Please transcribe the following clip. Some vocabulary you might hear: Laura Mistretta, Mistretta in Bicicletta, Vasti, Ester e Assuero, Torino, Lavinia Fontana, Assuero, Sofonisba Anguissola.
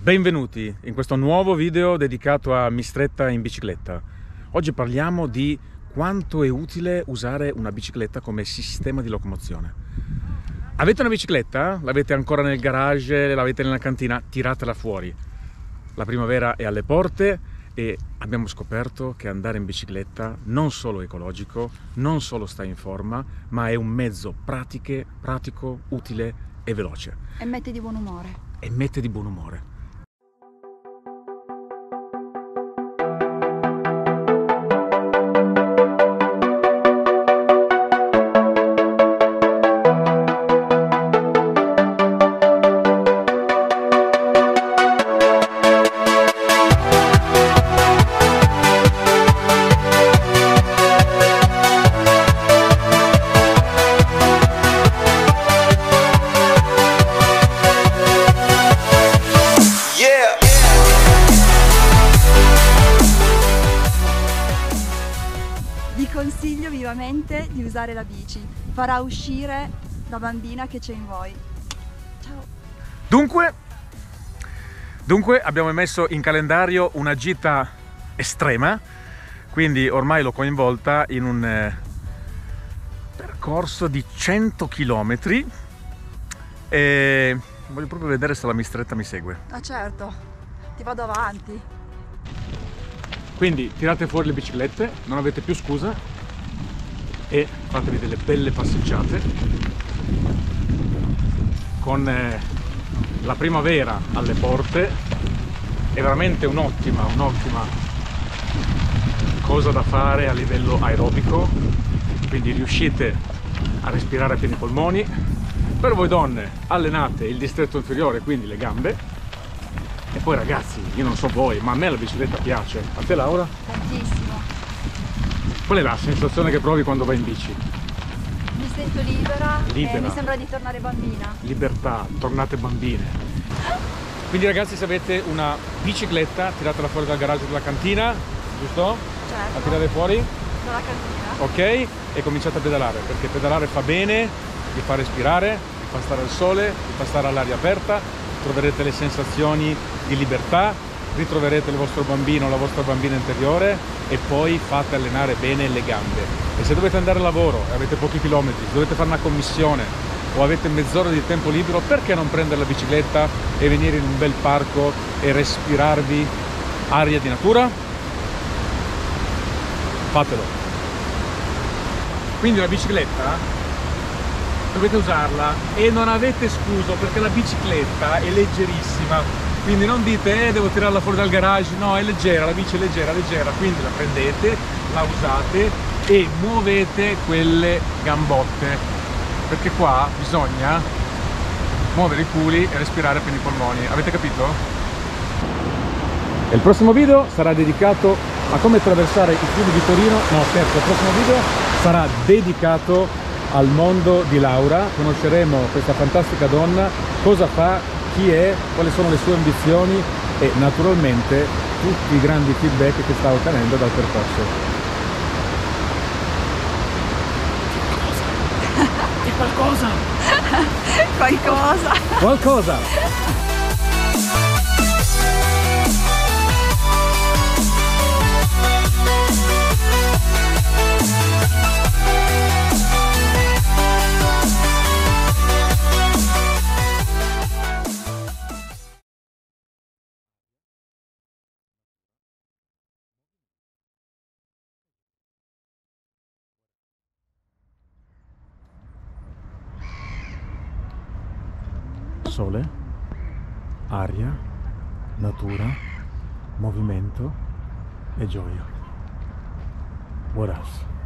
Benvenuti in questo nuovo video dedicato a Mistretta in bicicletta. Oggi parliamo di quanto è utile usare una bicicletta come sistema di locomozione. Avete una bicicletta? L'avete ancora nel garage, l'avete nella cantina? Tiratela fuori. La primavera è alle porte e abbiamo scoperto che andare in bicicletta non solo è ecologico, non solo sta in forma, ma è un mezzo pratico, utile e veloce. E mette di buon umore. E mette di buon umore. Consiglio vivamente di usare la bici, farà uscire la bambina che c'è in voi. Ciao! Dunque abbiamo messo in calendario una gita estrema, quindi ormai l'ho coinvolta in un percorso di 100 km e voglio proprio vedere se la mistretta mi segue. Ah certo, ti vado avanti. Quindi tirate fuori le biciclette, non avete più scusa e fatevi delle belle passeggiate con la primavera alle porte. È veramente un'ottima cosa da fare a livello aerobico, quindi riuscite a respirare a pieni polmoni. Per voi donne allenate il distretto inferiore, quindi le gambe. E poi ragazzi, io non so voi, ma a me la bicicletta piace. A te Laura? Tantissimo. Qual è la sensazione che provi quando vai in bici? Mi sento libera. Mi sembra di tornare bambina. Libertà, tornate bambine. Quindi ragazzi, se avete una bicicletta, tiratela fuori dal garage della cantina, giusto? Certo. La tirate fuori? Dalla cantina. Ok, e cominciate a pedalare, perché pedalare fa bene, vi fa respirare, vi fa stare al sole, vi fa stare all'aria aperta, troverete le sensazioni di libertà, ritroverete il vostro bambino o la vostra bambina interiore e poi fate allenare bene le gambe. E se dovete andare al lavoro e avete pochi chilometri, se dovete fare una commissione o avete mezz'ora di tempo libero, perché non prendere la bicicletta e venire in un bel parco e respirarvi aria di natura? Fatelo. Quindi la bicicletta dovete usarla e non avete scuso, perché la bicicletta è leggerissima, quindi non dite devo tirarla fuori dal garage, no, è leggera, la bici è leggera, quindi la prendete, la usate e muovete quelle gambotte, perché qua bisogna muovere i culi e respirare per i polmoni, avete capito? E il prossimo video sarà dedicato a come attraversare i fiumi di Torino, no scherzo, il prossimo video sarà dedicato al mondo di Laura. Conosceremo questa fantastica donna, cosa fa, chi è, quali sono le sue ambizioni e naturalmente tutti i grandi feedback che sta ottenendo dal percorso. Che qualcosa? Qualcosa! Sole, aria, natura, movimento e gioia. What else?